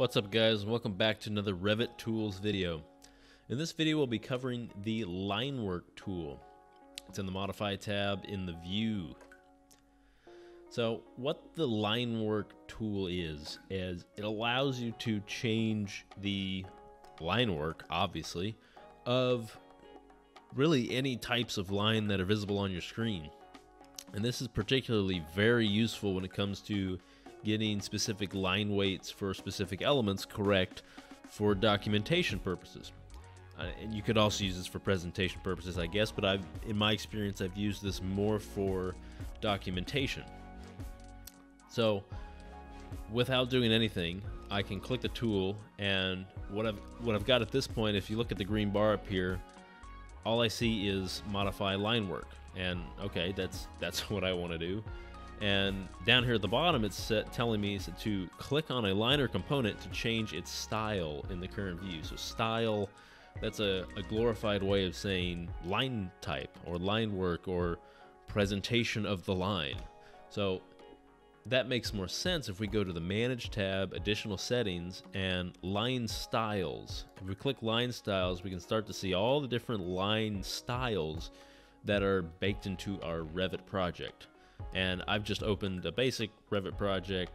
What's up guys, and welcome back to another Revit tools video. In this video we'll be covering the line work tool. It's in the modify tab in the view. So what the line work tool is it allows you to change the line work, obviously, of really any types of line that are visible on your screen. And this is particularly very useful when it comes to getting specific line weights for specific elements correct for documentation purposes. And you could also use this for presentation purposes, I guess, but in my experience, I've used this more for documentation. So without doing anything, I can click the tool, and what I've got at this point, if you look at the green bar up here, all I see is modify line work. And okay, that's what I want to do. And down here at the bottom, it's telling me to click on a line or component to change its style in the current view. So style, that's a glorified way of saying line type or line work or presentation of the line. So that makes more sense if we go to the Manage tab, Additional Settings, and Line Styles. If we click Line Styles, we can start to see all the different line styles that are baked into our Revit project. And I've just opened a basic Revit project.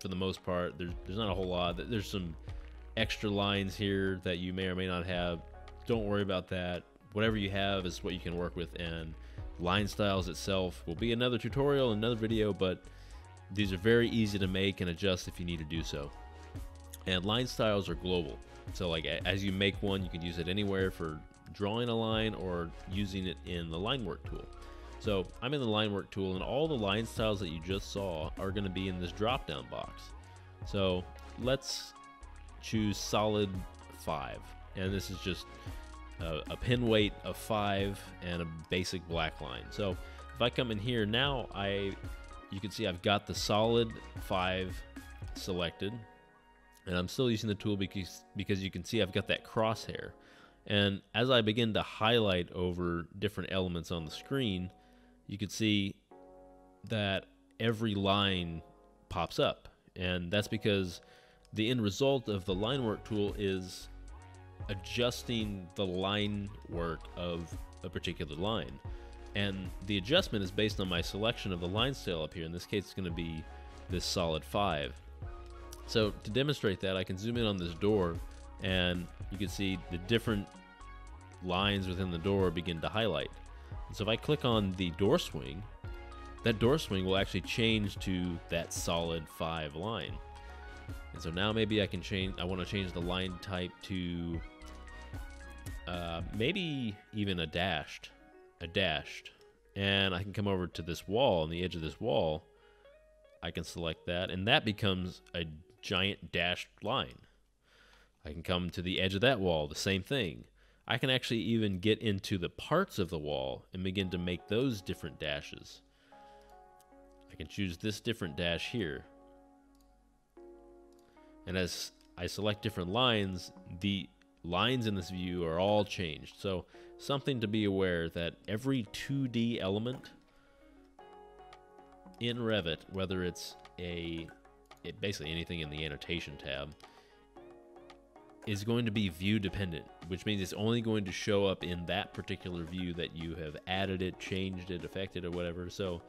For the most part, there's not a whole lot. There's some extra lines here that you may or may not have. Don't worry about that. Whatever you have is what you can work with, and line styles itself will be another tutorial, another video, but these are very easy to make and adjust if you need to do so. And line styles are global. So like as you make one, you can use it anywhere for drawing a line or using it in the line work tool. So I'm in the line work tool, and all the line styles that you just saw are going to be in this drop down box. So let's choose solid 5, and this is just a pin weight of 5 and a basic black line. So if I come in here now, you can see I've got the solid 5 selected, and I'm still using the tool because you can see I've got that crosshair. And as I begin to highlight over different elements on the screen, you can see that every line pops up, and that's because the end result of the line work tool is adjusting the line work of a particular line, and the adjustment is based on my selection of the line style up here. In this case, it's going to be this solid 5. So to demonstrate that, I can zoom in on this door, and you can see the different lines within the door begin to highlight. So if I click on the door swing, that door swing will actually change to that solid 5 line. And so now maybe I can change, I want to change the line type to maybe even a dashed. And I can come over to this wall, on the edge of this wall, I can select that, and that becomes a giant dashed line. I can come to the edge of that wall, the same thing. I can actually even get into the parts of the wall and begin to make those different dashes. I can choose this different dash here. And as I select different lines, the lines in this view are all changed. So something to be aware that every 2D element in Revit, whether it's basically anything in the annotation tab, is going to be view dependent, which means it's only going to show up in that particular view that you have added it, changed it, affected it, or whatever. So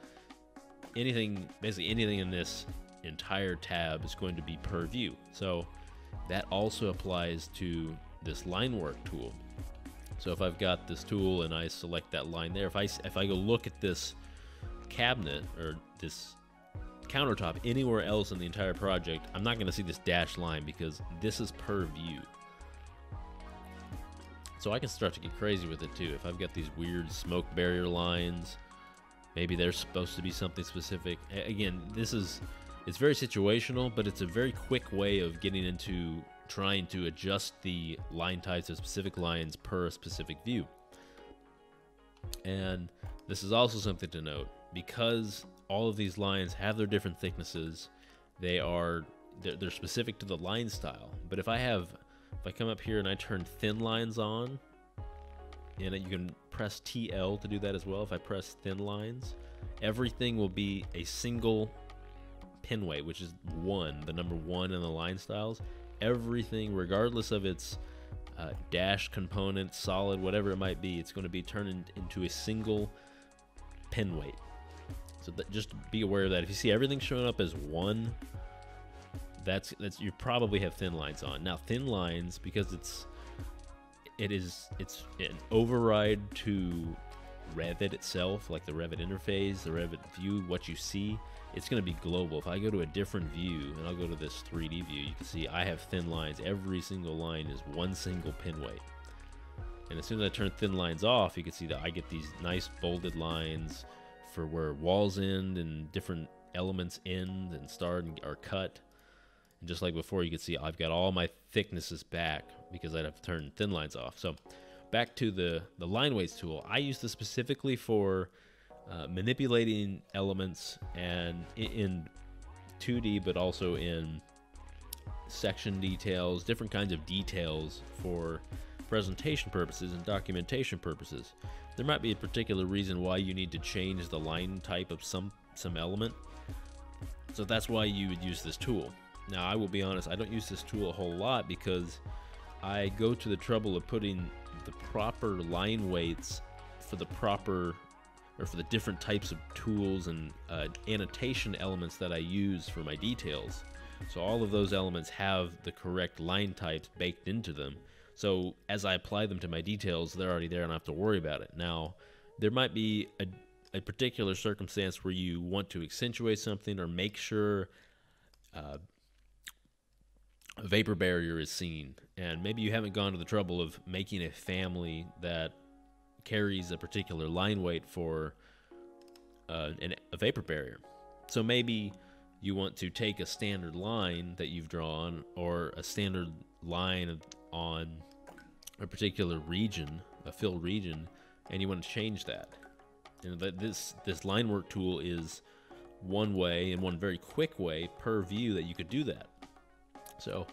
anything, basically anything in this entire tab is going to be per view. So that also applies to this line work tool. So if I've got this tool and I select that line there, if I go look at this cabinet or this countertop anywhere else in the entire project, I'm not going to see this dashed line because this is per view. So I can start to get crazy with it too. If I've got these weird smoke barrier lines, maybe they're supposed to be something specific. Again, it's very situational, but it's a very quick way of getting into trying to adjust the line types of specific lines per specific view. And this is also something to note, because all of these lines have their different thicknesses. They're specific to the line style. But if I come up here and I turn thin lines on, and you can press TL to do that as well. If I press thin lines, everything will be a single pin weight, which is 1, the number 1 in the line styles. everything, regardless of its dash component, solid, whatever it might be, it's going to be turned into a single pen weight. So just be aware of that. If you see everything showing up as one, that's you probably have thin lines on. Now thin lines, because it's an override to Revit itself, like the Revit interface, the Revit view, what you see, it's going to be global. If I go to a different view, and I'll go to this 3D view, you can see I have thin lines. Every single line is one single pin weight. And as soon as I turn thin lines off, you can see that I get these nice bolded lines for where walls end and different elements end and start and are cut. And just like before, you can see I've got all my thicknesses back because I'd have turned thin lines off. So back to the line weights tool. I use this specifically for manipulating elements and in 2D, but also in section details, different kinds of details for presentation purposes and documentation purposes. There might be a particular reason why you need to change the line type of some element. So that's why you would use this tool. Now, I will be honest, I don't use this tool a whole lot because I go to the trouble of putting the proper line weights for the proper, or for the different types of tools and annotation elements that I use for my details. So all of those elements have the correct line types baked into them. So as I apply them to my details, they're already there and I don't have to worry about it. Now, there might be a particular circumstance where you want to accentuate something or make sure a vapor barrier is seen, and maybe you haven't gone to the trouble of making a family that carries a particular line weight for a vapor barrier. So maybe you want to take a standard line that you've drawn, or a standard line on a particular region, a fill region, and you want to change that. And this line work tool is one way, and one very quick way per view that you could do that. So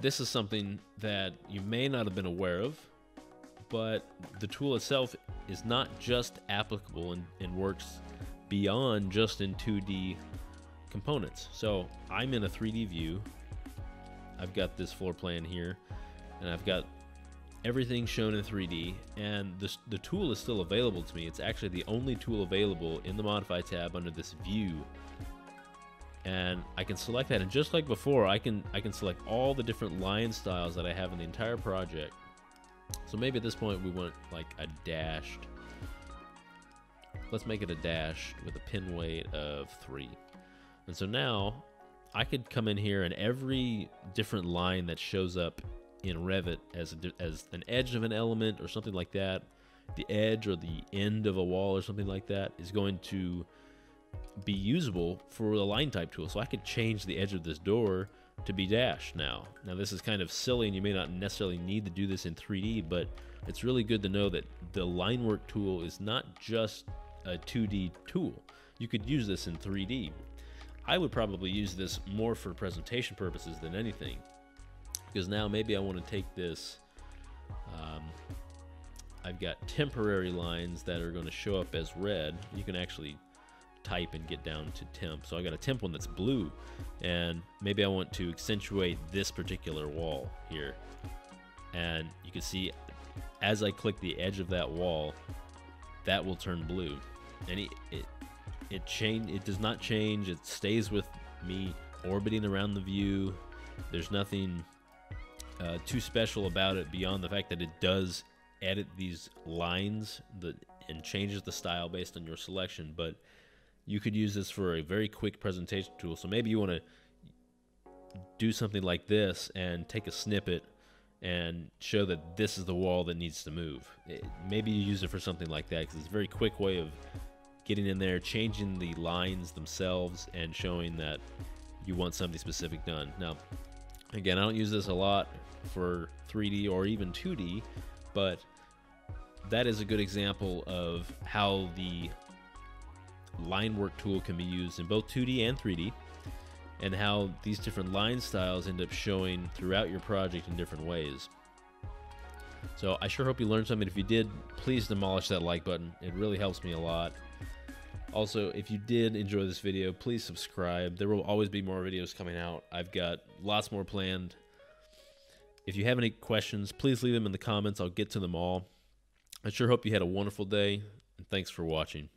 this is something that you may not have been aware of, but the tool itself is not just applicable and works beyond just in 2D components. So I'm in a 3D view. I've got this floor plan here, and I've got everything shown in 3D, and the tool is still available to me. It's actually the only tool available in the Modify tab under this view. And I can select that, and just like before, I can select all the different line styles that I have in the entire project. So maybe at this point we want like a dashed. Let's make it a dash with a pin weight of 3. And so now I could come in here, and every different line that shows up in Revit as an edge of an element or something like that, the edge or the end of a wall or something like that, is going to be usable for the line type tool. So I could change the edge of this door to be dashed now. Now this is kind of silly, and you may not necessarily need to do this in 3D, but it's really good to know that the line work tool is not just a 2D tool. You could use this in 3D. I would probably use this more for presentation purposes than anything, because now maybe I want to take this, I've got temporary lines that are going to show up as red. You can actually type and get down to temp. So I got a temp one that's blue, and maybe I want to accentuate this particular wall here. And you can see as I click the edge of that wall, that will turn blue. And it does not change. It stays with me orbiting around the view. There's nothing too special about it beyond the fact that it does edit these lines and changes the style based on your selection. But you could use this for a very quick presentation tool. So maybe you want to do something like this and take a snippet and show that this is the wall that needs to move. Maybe you use it for something like that, because it's a very quick way of getting in there, changing the lines themselves, and showing that you want something specific done. Now, again, I don't use this a lot for 3D or even 2D, but that is a good example of how the line work tool can be used in both 2D and 3D, and how these different line styles end up showing throughout your project in different ways. So I sure hope you learned something. If you did, please demolish that like button. It really helps me a lot. Also, if you did enjoy this video, please subscribe. There will always be more videos coming out. I've got lots more planned. If you have any questions, please leave them in the comments. I'll get to them all. I sure hope you had a wonderful day, and thanks for watching.